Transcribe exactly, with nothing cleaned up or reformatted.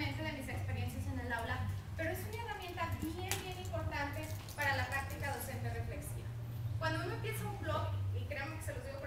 directamente de mis experiencias en el aula, pero es una herramienta bien, bien importante para la práctica docente reflexiva. Cuando uno empieza un blog, y créanme que se los digo,